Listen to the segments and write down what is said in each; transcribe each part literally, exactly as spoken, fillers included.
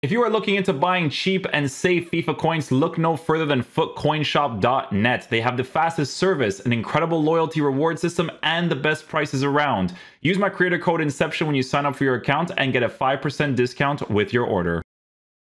If you are looking into buying cheap and safe FIFA coins, look no further than foot coin shop dot net. They have the fastest service, an incredible loyalty reward system, and the best prices around. Use my creator code INCEPTION when you sign up for your account and get a five percent discount with your order.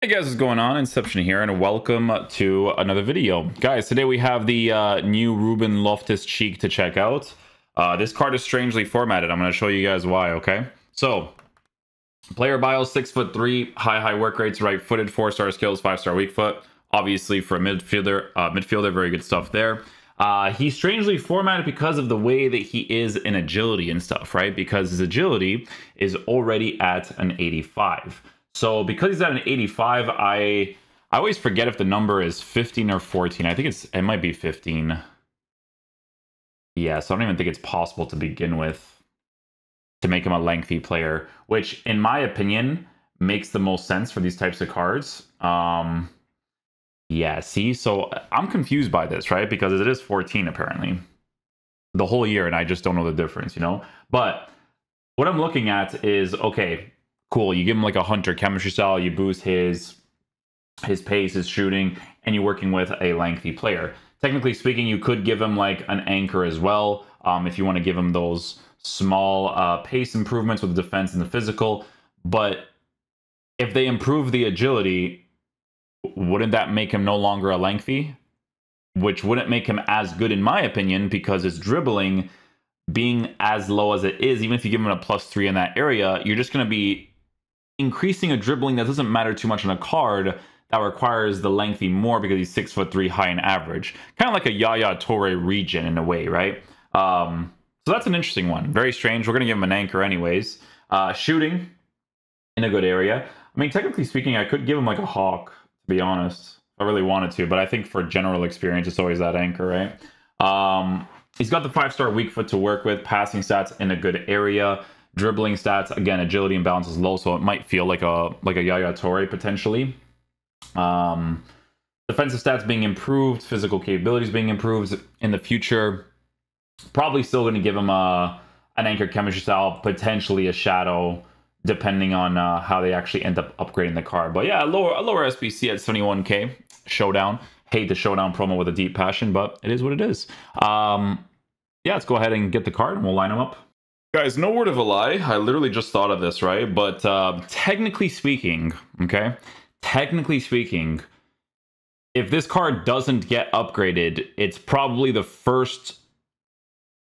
Hey guys, what's going on? Inception here, and welcome to another video. Guys, today we have the uh, new Ruben Loftus-Cheek to check out. Uh, this card is strangely formatted. I'm going to show you guys why, okay? So... player bio, six foot three, high high work rates, right footed, four star skills, five star weak foot. Obviously for a midfielder, uh, midfielder, very good stuff there. Uh, he's strangely formatted because of the way that he is in agility and stuff, right? Because his agility is already at an eighty-five. So because he's at an eighty-five, I I always forget if the number is fifteen or fourteen. I think it's it might be fifteen. Yeah, so I don't even think it's possible to begin with to make him a lengthy player, which in my opinion makes the most sense for these types of cards. Um yeah, see, so I'm confused by this, right? Because it is fourteen apparently the whole year, and I just don't know the difference, you know? But what I'm looking at is, okay, cool, you give him like a hunter chemistry style, you boost his his pace, his shooting, and you're working with a lengthy player. Technically speaking, you could give him like an anchor as well, um if you want to give him those small uh, pace improvements with the defense and the physical. But if they improve the agility, wouldn't that make him no longer a lengthy? Which wouldn't make him as good in my opinion, because his dribbling being as low as it is, even if you give him a plus three in that area, you're just going to be increasing a dribbling that doesn't matter too much on a card that requires the lengthy more because he's six foot three, high and average. Kind of like a Yaya Touré region in a way, right? Um, So that's an interesting one. Very strange. We're going to give him an anchor anyways. Uh, shooting in a good area. I mean, technically speaking, I could give him like a hawk, to be honest. I really wanted to, but I think for general experience, it's always that anchor, right? Um, he's got the five-star weak foot to work with. Passing stats in a good area. Dribbling stats, again, agility and balance is low, so it might feel like a like a Yaya Touré potentially. Um, defensive stats being improved. Physical capabilities being improved in the future. Probably still going to give him a, an anchor chemistry style, potentially a shadow, depending on uh, how they actually end up upgrading the card. But yeah, a lower, a lower S B C at seventy-one K. Showdown. Hate the Showdown promo with a deep passion, but it is what it is. Um, yeah, let's go ahead and get the card and we'll line them up. Guys, no word of a lie. I literally just thought of this, right? But uh, technically speaking, okay? Technically speaking, if this card doesn't get upgraded, it's probably the first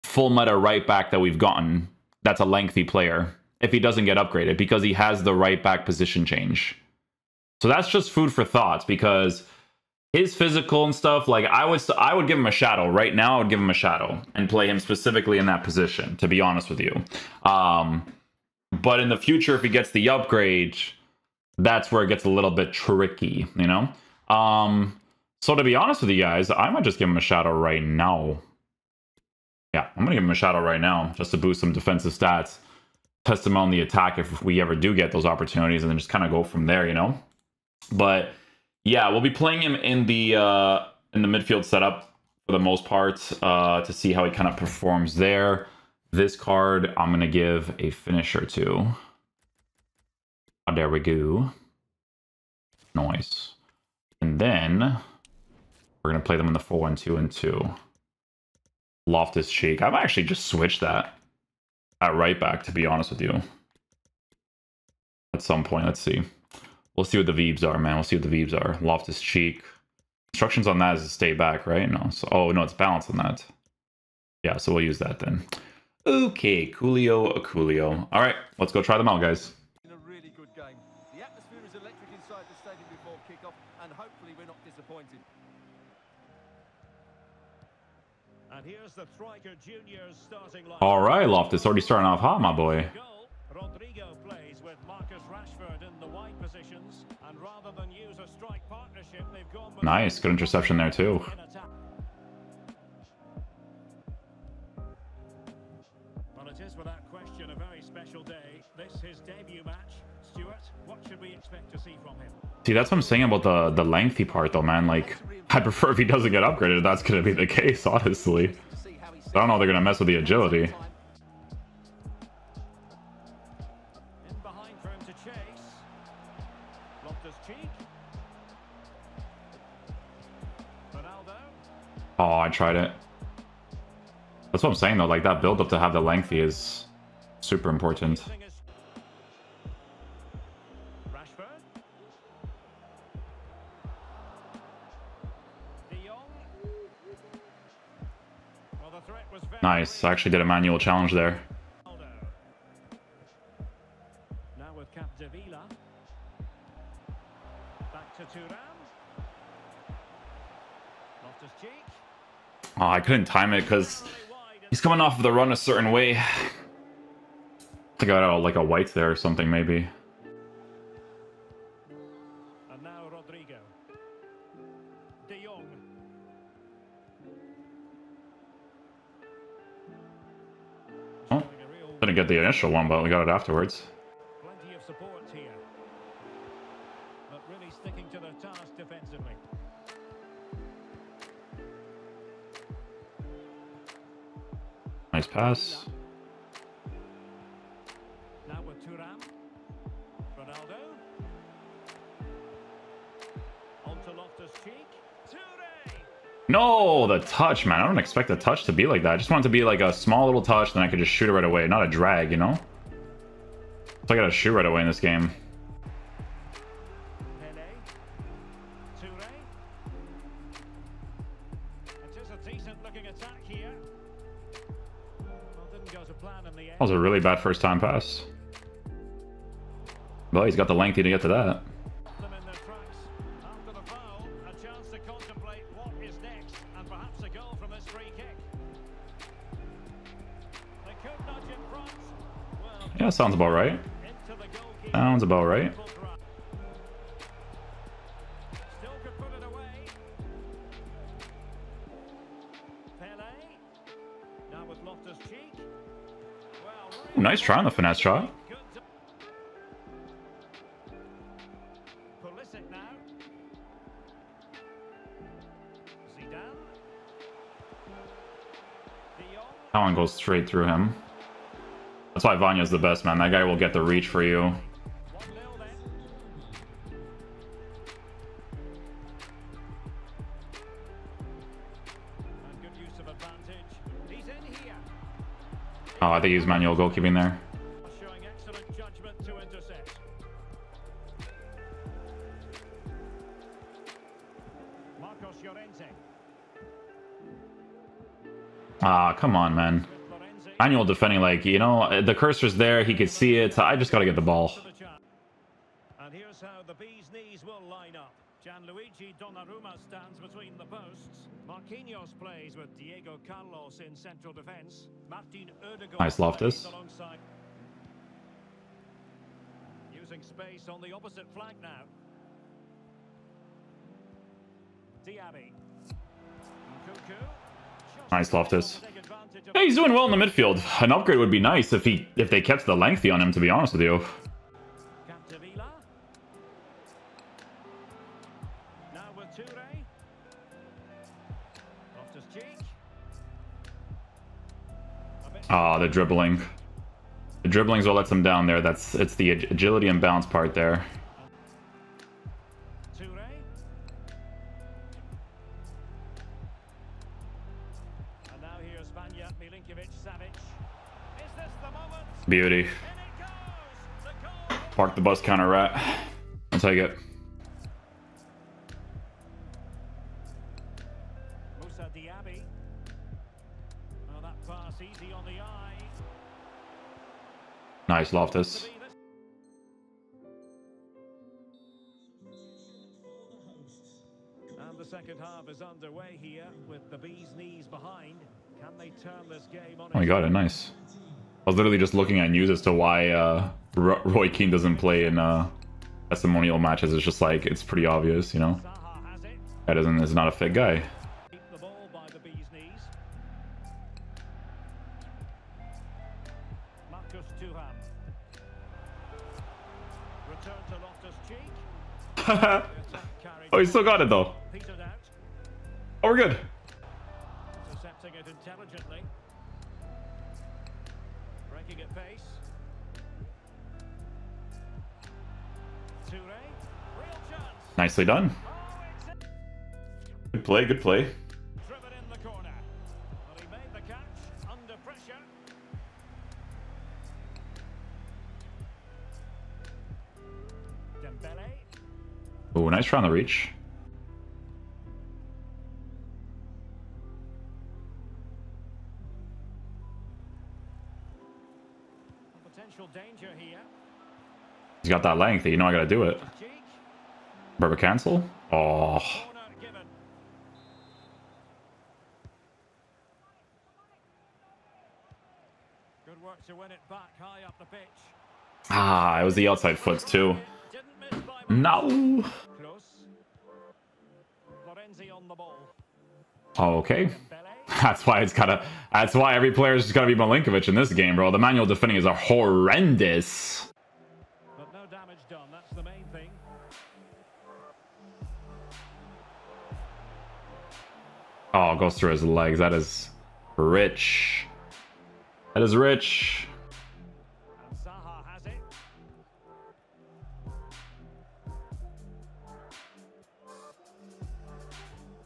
full meta right back that we've gotten that's a lengthy player if he doesn't get upgraded, because he has the right back position change. So that's just food for thought, because his physical and stuff, like I would I would give him a shadow right now. I would give him a shadow and play him specifically in that position, to be honest with you. Um, but in the future, if he gets the upgrade, that's where it gets a little bit tricky, you know? Um, so to be honest with you guys, I might just give him a shadow right now. Yeah, I'm going to give him a shadow right now just to boost some defensive stats, test him on the attack if we ever do get those opportunities, and then just kind of go from there, you know? But yeah, we'll be playing him in the uh, in the midfield setup for the most part uh, to see how he kind of performs there. This card, I'm going to give a finisher to. Oh, there we go. Nice. And then we're going to play them in the four one two and two. Loftus-Cheek. I've actually just switched that at right back, to be honest with you. At some point, let's see. We'll see what the Veebs are, man. We'll see what the Veebs are. Loftus-Cheek. Instructions on that is to stay back, right? No. So, oh, no, it's balance on that. Yeah, so we'll use that then. Okay, coolio, a coolio. All right, let's go try them out, guys. In a really good game. The atmosphere is electric inside the stadium before kickoff, and hopefully we're not disappointed. And here's the striker junior's starting line. All right, Loftus already starting off hot, my boy. Rodrigo plays with Marcus Rashford in the wide positions, and rather than use a strike partnership, they've gone with... Nice, good interception there too. Well, it is without question a very special day. This is his debut match. Stuart, what should we expect to see from him? See, that's what I'm saying about the the lengthy part, though, man. Like, I prefer if he doesn't get upgraded, that's going to be the case, honestly. I don't know if they're going to mess with the agility. Loftus-Cheek. Ronaldo. Oh, I tried it. That's what I'm saying though, like that build up to have the length is super important. Nice, I actually did a manual challenge there. Now with Cap de Villa. Back to Thuram. Loftus-Cheek. Oh, I couldn't time it because he's coming off of the run a certain way. I think I got like a white there or something maybe. And now Rodrigo. De Jong. Didn't get the initial one, but we got it afterwards. Plenty of support here. But really sticking to their task defensively. Nice pass. Now with Thuram. Ronaldo. Onto Loftus-Cheek. Touré. No, the touch, man. I don't expect a touch to be like that. I just want it to be like a small little touch, then I could just shoot it right away. Not a drag, you know? So I gotta shoot right away in this game. Pele. Touré. It is a decent looking attack here. Well, didn't go to plan in the end. That was a really bad first time pass. Well, he's got the lengthy to get to that. Yeah, sounds about right. Sounds about right. Still could put it away. Pele. Now with Loftus-Cheek. Well, nice try on the finesse shot. Pulisic now. Zidane. That one goes straight through him. That's why Vanya's the best, man. That guy will get the reach for you. Oh, I think he's manual goalkeeping there. Ah, come on, man. Manual defending, like, you know, the cursor's there, he could see it. I just got to get the ball. And here's how the bee's knees will line up. Gianluigi Donnarumma stands between the posts. Marquinhos plays with Diego Carlos in central defense. Martin Odegaard. Nice Loftus. Using space on the opposite flank now. Diaby. Nice Loftus. Yeah, he's doing well in the midfield. An upgrade would be nice if he if they kept the lengthy on him, to be honest with you. Now with Touré. Ah, the dribbling. The dribbling's what lets him down there. That's it's the ag agility and bounce part there. Milinković-Savić. Is this the moment? Beauty. Park the bus counter rat. I'll take it. Moussa Diaby. Well, that pass easy on the eye. Nice Loftus. And the second half is underway here with the bee's knees behind. Can they turn this game on? Oh, my God, nice. I was literally just looking at news as to why uh, Roy Keane doesn't play in uh, testimonial matches. It's just like, it's pretty obvious, you know? That isn't, is not a fit guy. Keep the ball by the bee's knees. Marcus Thuram. Return to Loftus-Cheek. Oh, he still got it, though. Oh, we're good. It intelligently, breaking at pace. Touré, real Nicely done. Good play, good play. Oh, nice round the reach. Danger here. He's got that length that you know I gotta do it. Perfect cancel. Oh. Good work to win it back high up the pitch. Ah, it was the outside foot too. No. Florenzi on the ball. Okay. That's why it's gotta. That's why every player's just gotta be Milinković in this game, bro. The manual defending is a horrendous. But no damage done. That's the main thing. Oh, goes through his legs. That is rich. That is rich. And Zaha has it.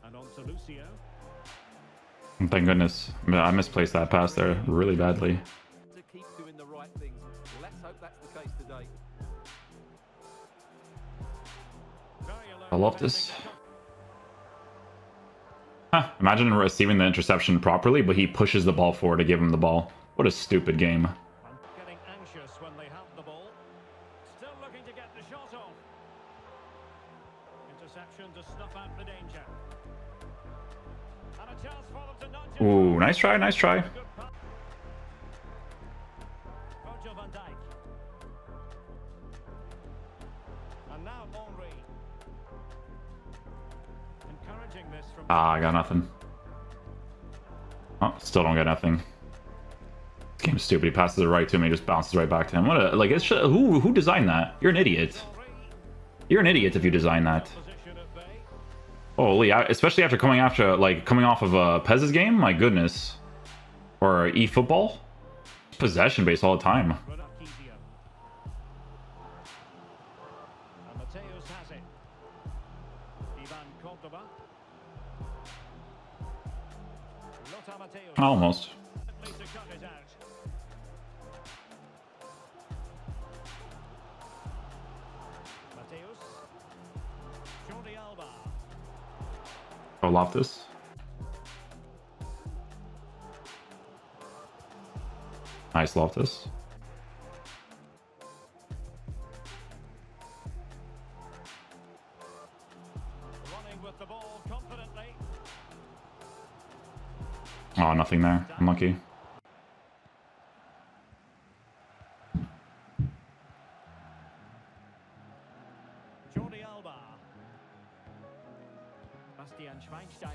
And on to Lucio. Thank goodness. I misplaced that pass there really badly. To keep doing the right things. Let's hope that's the case today. I love this. Huh. Imagine receiving the interception properly, but he pushes the ball forward to give him the ball. What a stupid game. Getting anxious when they have the ball. Still looking to get the shot off. Interception to snuff out the danger. Ooh, nice try, nice try. Ah, I got nothing. Oh, still don't get nothing. This game's stupid. He passes it right to me, just bounces right back to him. What a, like, it's who who designed that? You're an idiot. You're an idiot if you design that. Holy, especially after coming after like coming off of a Pez's game, my goodness, or eFootball, possession based all the time. Almost. Oh, Loftus. Nice, Loftus. Running with the ball confidently. Oh, nothing there. Unlucky.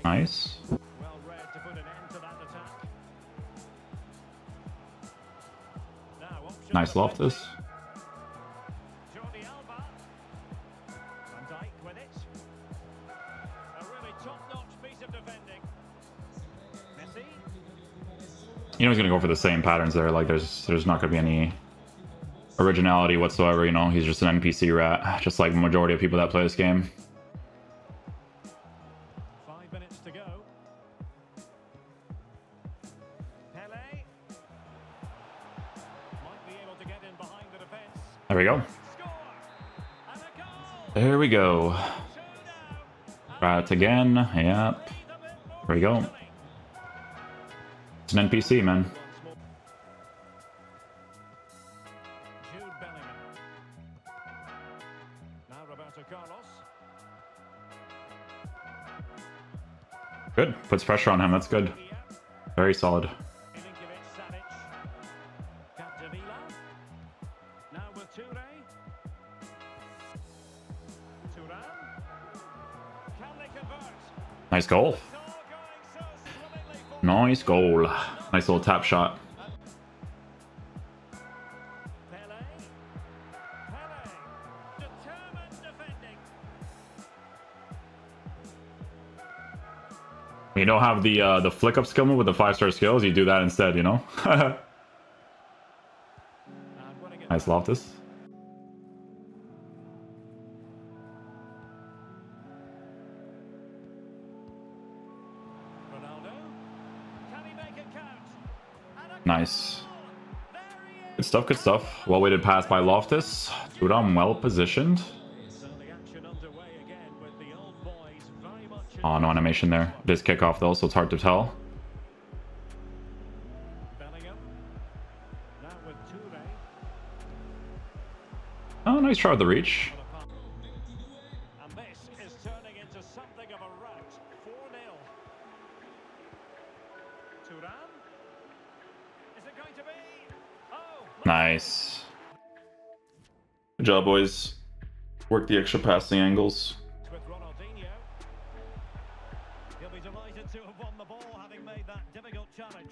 Nice. Well read to put an end to that attack. Now, nice Loftus. Jordi Alba. Van Dijk with it. A really top-notch piece of defending. Messi. You know he's gonna go for the same patterns there. Like there's there's not gonna be any originality whatsoever. You know he's just an N P C rat, just like the majority of people that play this game. There we go. There we go. Right again. Yep. There we go. It's an N P C, man. Good. Puts pressure on him. That's good. Very solid. Nice goal. Nice goal. Nice little tap shot. You don't have the uh, the flick up skill move with the five star skills. You do that instead, you know. Nice Loftus. Nice. Good stuff, good stuff. Well-weighted pass by Loftus. Thuram well positioned. Oh, no animation there. It is kickoff though, so it's hard to tell. Oh, nice try with the reach. Nice. Good job, boys. Work the extra passing angles. With Ronaldinho. He'll be delighted to have won the ball, having made that difficult challenge.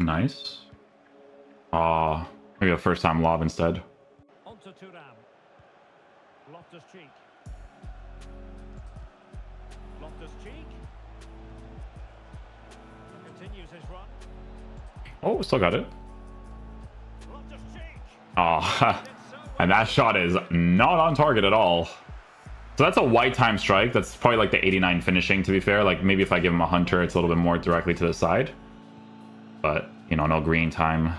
Nice. Ah, oh, maybe a first-time lob instead. Onto Thuram. Loftus-Cheek. Loftus-Cheek. Oh, still got it. Oh, and that shot is not on target at all. So that's a wide time strike. That's probably like the eighty-nine finishing, to be fair. Like, maybe if I give him a hunter, it's a little bit more directly to the side. But, you know, no green time.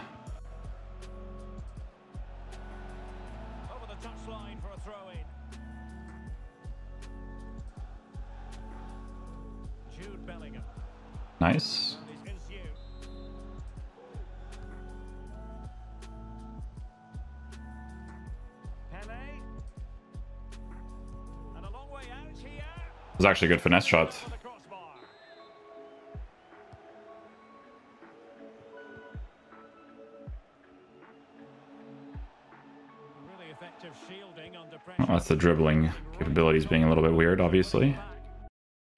Nice. It was actually a good finesse shot. Oh, that's the dribbling capabilities being a little bit weird, obviously.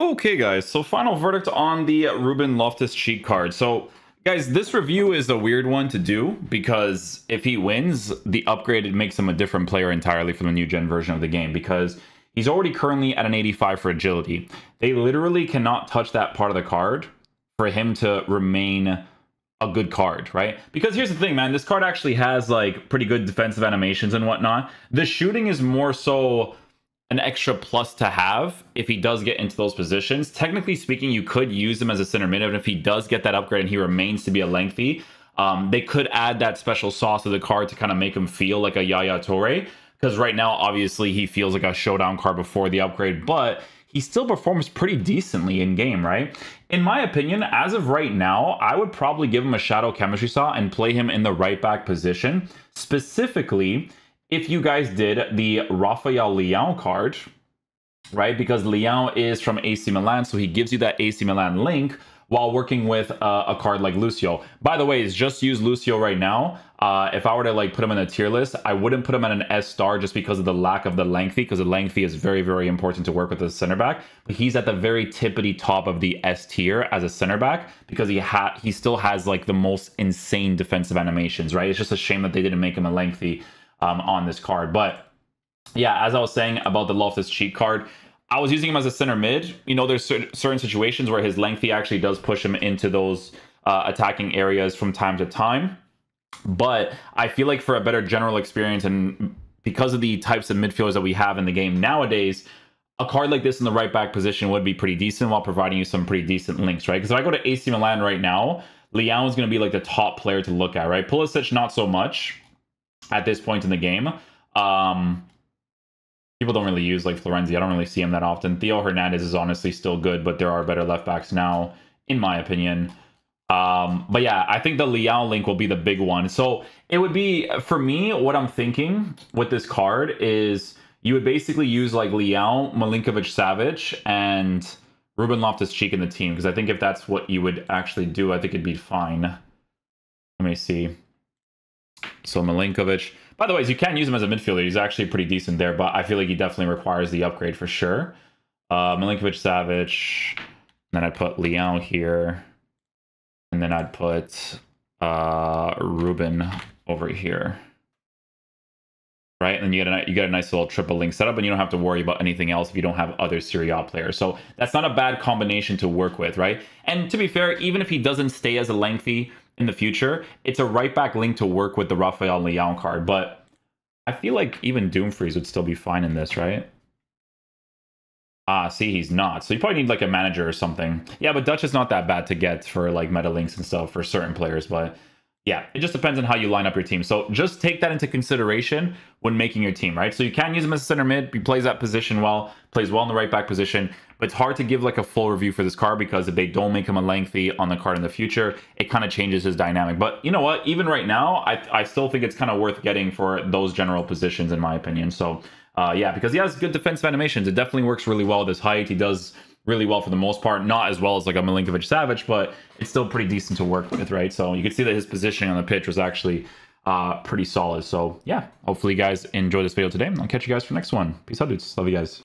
Okay, guys, so final verdict on the Ruben Loftus-Cheek card. So, guys, this review is a weird one to do because if he wins, the upgrade makes him a different player entirely from the new gen version of the game, because he's already currently at an eighty-five for agility. They literally cannot touch that part of the card for him to remain a good card, right? Because here's the thing, man. This card actually has, like, pretty good defensive animations and whatnot. The shooting is more so an extra plus to have if he does get into those positions. Technically speaking, you could use him as a center mid, and if he does get that upgrade and he remains to be a lengthy, um, they could add that special sauce to the card to kind of make him feel like a Yaya Touré. Because right now, obviously, he feels like a showdown card before the upgrade, but he still performs pretty decently in game, right? In my opinion, as of right now, I would probably give him a shadow chemistry saw and play him in the right back position. Specifically, if you guys did the Rafael Leão card, right? Because Leão is from A C Milan, so he gives you that A C Milan link while working with uh, a card like Lucio. By the way, is just use Lucio right now. Uh, if I were to like put him in a tier list, I wouldn't put him at an S star just because of the lack of the lengthy, because the lengthy is very, very important to work with as a center back. But he's at the very tippity top of the S tier as a center back because he ha he still has like the most insane defensive animations, right? It's just a shame that they didn't make him a lengthy um, on this card. But yeah, as I was saying about the Loftus-Cheek card, I was using him as a center mid. You know, there's certain situations where his lengthy actually does push him into those uh, attacking areas from time to time. But I feel like for a better general experience, and because of the types of midfielders that we have in the game nowadays, a card like this in the right back position would be pretty decent while providing you some pretty decent links, right? Because if I go to A C Milan right now, Leão is going to be like the top player to look at, right? Pulisic, not so much at this point in the game. Um... People don't really use like Florenzi. I don't really see him that often. Theo Hernandez is honestly still good, but there are better left backs now, in my opinion. Um, but yeah, I think the Leão link will be the big one. So it would be, for me, what I'm thinking with this card is you would basically use like Leão, Milinković-Savić, and Ruben Loftus-Cheek in the team. Because I think if that's what you would actually do, I think it'd be fine. Let me see. So Milinković... By the way, you can use him as a midfielder. He's actually pretty decent there, but I feel like he definitely requires the upgrade for sure. Uh, Milinković-Savić. Then I'd put Leão here. And then I'd put uh, Ruben over here. Right? And then you get, a, you get a nice little triple link setup, and you don't have to worry about anything else if you don't have other Serie A players. So that's not a bad combination to work with, right? And to be fair, even if he doesn't stay as a lengthy... in the future, it's a right back link to work with the Rafael Leão card, but I feel like even Doomfries would still be fine in this, right? Ah, see, he's not. So you probably need like a manager or something. Yeah, but Dutch is not that bad to get for like meta links and stuff for certain players. But yeah, it just depends on how you line up your team. So just take that into consideration when making your team, right? So you can use him as a center mid. He plays that position well, plays well in the right back position. But it's hard to give like a full review for this card because if they don't make him a lengthy on the card in the future, it kind of changes his dynamic. But you know what? Even right now, I, I still think it's kind of worth getting for those general positions, in my opinion. So... Uh, yeah, because he has good defensive animations. It definitely works really well at his height. He does really well for the most part. Not as well as like a Milinković-Savić, but it's still pretty decent to work with, right? So you can see that his positioning on the pitch was actually uh, pretty solid. So yeah, hopefully you guys enjoy this video today. I'll catch you guys for the next one. Peace out, dudes. Love you guys.